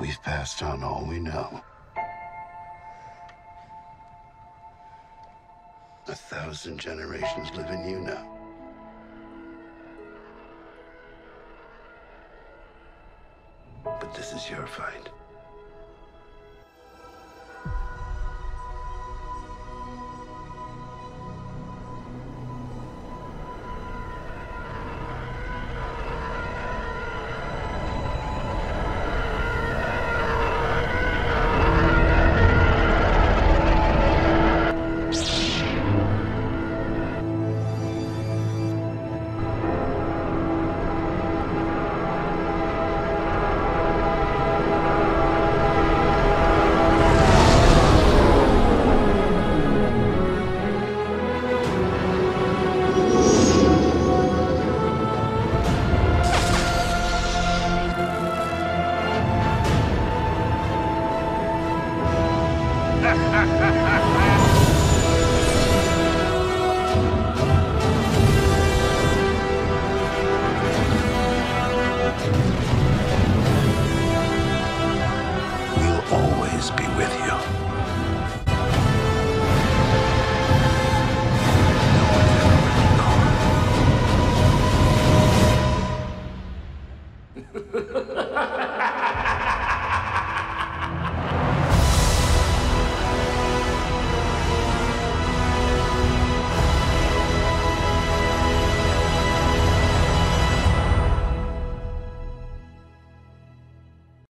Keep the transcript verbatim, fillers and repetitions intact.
We've passed on all we know. A thousand generations live in you now. But this is your fight.